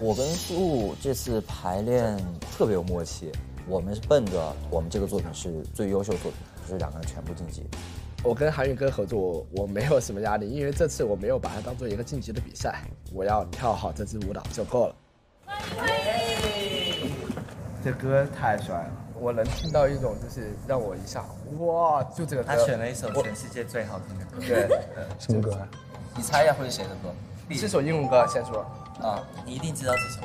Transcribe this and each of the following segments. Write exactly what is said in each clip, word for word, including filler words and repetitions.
我跟苏这次排练特别有默契，我们是奔着我们这个作品是最优秀作品，就是两个人全部晋级。我跟韩宇哥合作，我没有什么压力，因为这次我没有把它当做一个晋级的比赛，我要跳好这支舞蹈就够了。欢迎！这歌太帅了，我能听到一种就是让我一下哇，就这个歌。他选了一首全世界最好听的歌。对，什么歌？你猜一下会是谁的歌？这首英文歌先说。啊，你一定知道这首。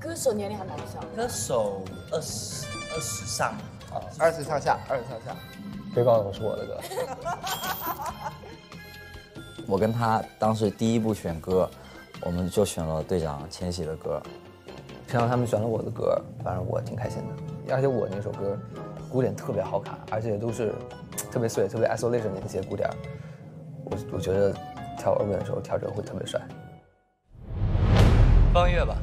歌手年龄还蛮小。歌手二十二十上，啊，二十上下，二十上下。别告诉我是我的歌。我跟他当时第一步选歌，我们就选了队长千玺的歌，然后他们选了我的歌，反正我挺开心的。而且我那首歌鼓点特别好卡，而且都是特别碎、特别 isolation 的那些鼓点。我我觉得跳摇滚的时候跳这个会特别帅。放乐吧。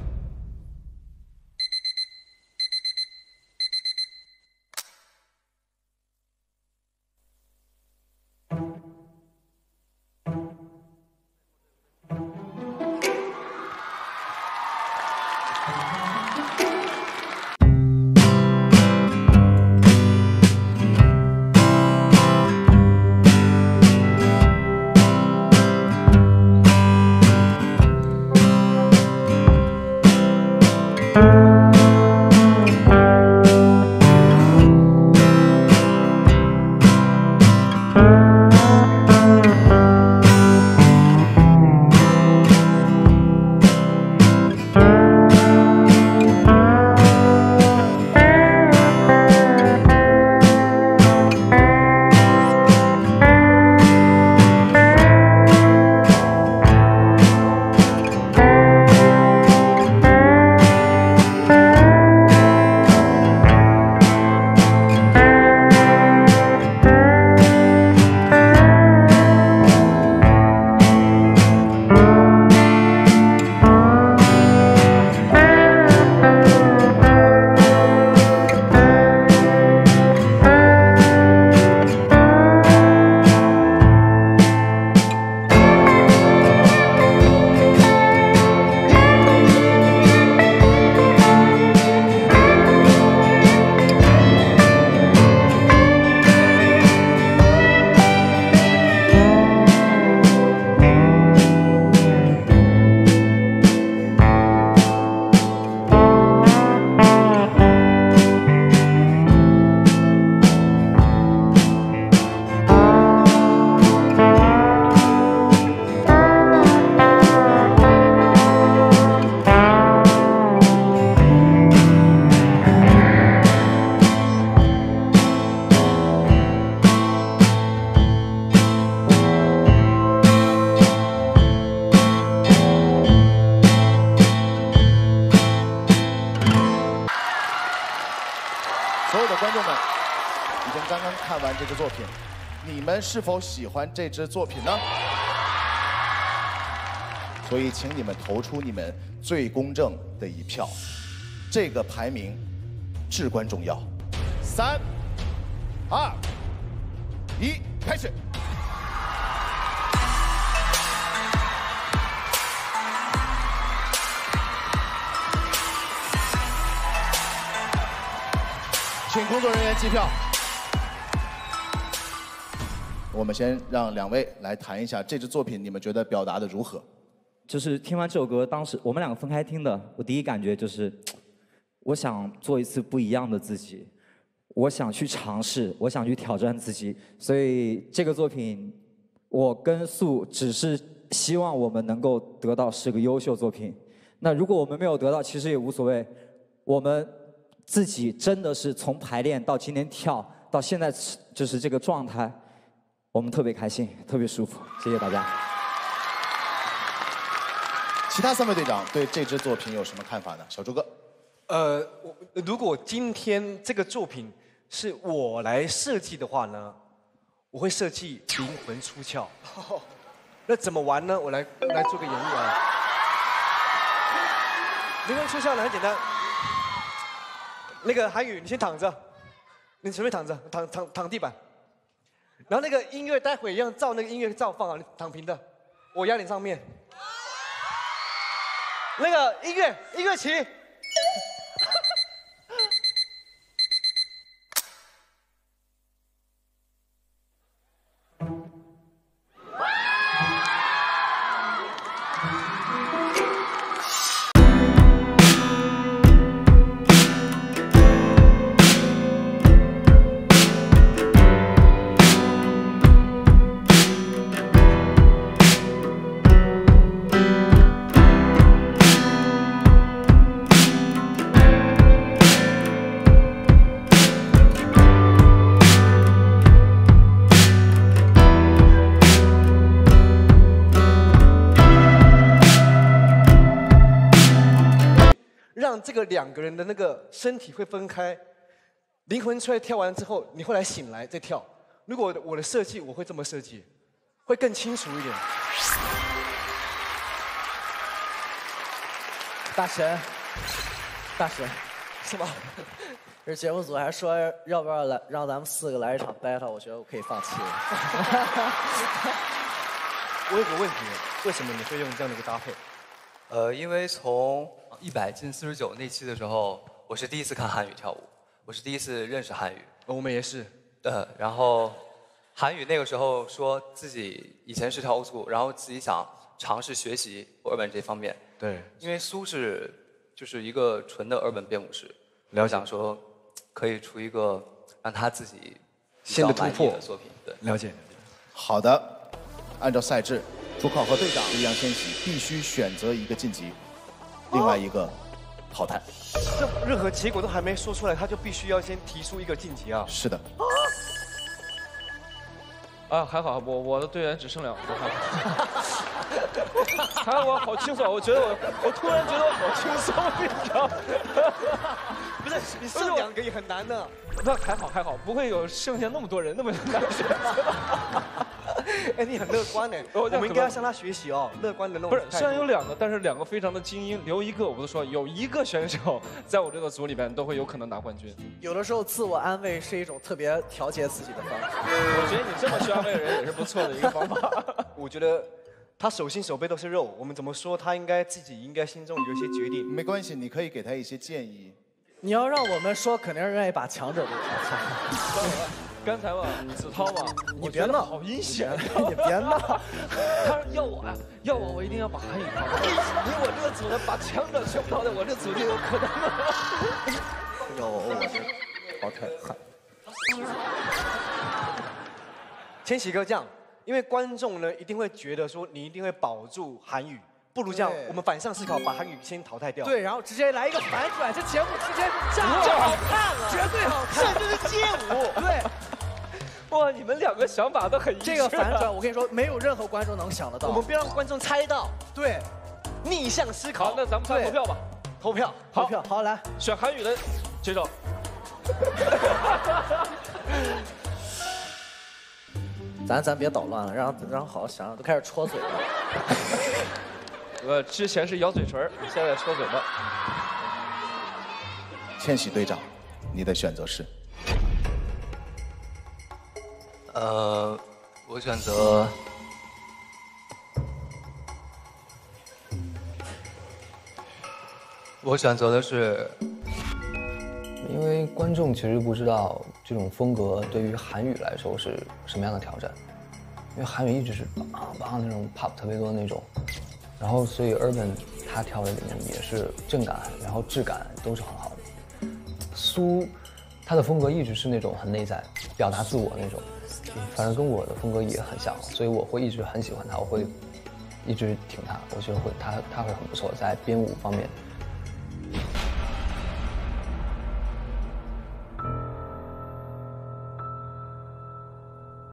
是否喜欢这支作品呢？所以，请你们投出你们最公正的一票，这个排名至关重要。三、二、一，开始。请工作人员计票。我们先让两位来谈一下这支作品，你们觉得表达的如何？就是听完这首歌，当时我们两个分开听的，我第一感觉就是，我想做一次不一样的自己，我想去尝试，我想去挑战自己。所以这个作品，我跟素只是希望我们能够得到是个优秀作品。那如果我们没有得到，其实也无所谓。我们自己真的是从排练到今天跳到现在，就是这个状态。我们特别开心，特别舒服，谢谢大家。其他三位队长对这支作品有什么看法呢？小朱哥，呃，如果今天这个作品是我来设计的话呢，我会设计灵魂出窍。哦、那怎么玩呢？我来来做个演绎啊。灵魂出窍呢很简单，那个韩宇你先躺着，你前面躺着，躺躺躺地板。然后那个音乐待会一样照那个音乐照放啊，躺平的，我压你上面。那个音乐，音乐起。这个两个人的那个身体会分开，灵魂出来跳完之后，你后来醒来再跳。如果我的设计，我会这么设计，会更清楚一点。大神，大神，是吗？这节目组还说要不要来让咱们四个来一场 battle， 我觉得我可以放弃了。我有个问题，为什么你会用这样的一个搭配？呃，因为从 一百进四十九那期的时候，我是第一次看韩语跳舞，我是第一次认识韩语。我们也是。呃，然后韩语那个时候说自己以前是跳 old school， 然后自己想尝试学习 urban 这方面。对。因为苏是就是一个纯的 urban 编舞师，了解。想说可以出一个让他自己新的突破的作品。对。了解。好的，按照赛制，主考和队长易烊千玺必须选择一个晋级。 另外一个淘汰，这任何结果都还没说出来，他就必须要先提出一个晋级啊！是的。啊，还好我我的队员只剩两个，还好我好轻松，我觉得我我突然觉得我好轻松，你知道？不是，你剩两个也很难的。那还好还好，不会有剩下那么多人那么难选择。 哎，你很乐观呢，我们应该要向他学习哦，乐观的那种。不是，虽然有两个，但是两个非常的精英，留一个我都说，有一个选手在我这个组里边都会有可能拿冠军。有的时候自我安慰是一种特别调节自己的方式。我觉得你这么去安慰人也是不错的一个方法。我觉得他手心手背都是肉，我们怎么说他应该自己应该心中有一些决定。没关系，你可以给他一些建议。你要让我们说，肯定是愿意把强者给淘汰。 刚才吧，子韬吧，你别闹，好阴险，你别闹。他说要我呀，要我，我一定要把韩语淘汰。你我这个组的把强者全淘汰，我这组就有可能了。要我，我是淘汰韩。千玺哥这样，因为观众呢一定会觉得说你一定会保住韩语，不如这样，我们反向思考，把韩语先淘汰掉。对，然后直接来一个反转，这节目直接炸好看了，绝对好看，甚至是街舞。对。 哇，你们两个想法都很一致。这个反转，我跟你说，没有任何观众能想得到。我们别让观众猜到。对，逆向思考。好，那咱们投票吧。投票，投票，好，来选韩语的举手。咱咱别捣乱了，让让好好想想，都开始戳嘴了。我之前是咬嘴唇，现在戳嘴巴。千玺队长，你的选择是？ 呃，我选择我选择的是，因为观众其实不知道这种风格对于韩语来说是什么样的挑战，因为韩语一直是啊啊那种 pop 特别多的那种，然后所以 urban 他跳的里面也是震感，然后质感都是很好的。苏他的风格一直是那种很内在、表达自我那种。 反正跟我的风格也很像，所以我会一直很喜欢他，我会一直挺他，我觉得会他他会很不错，在编舞方面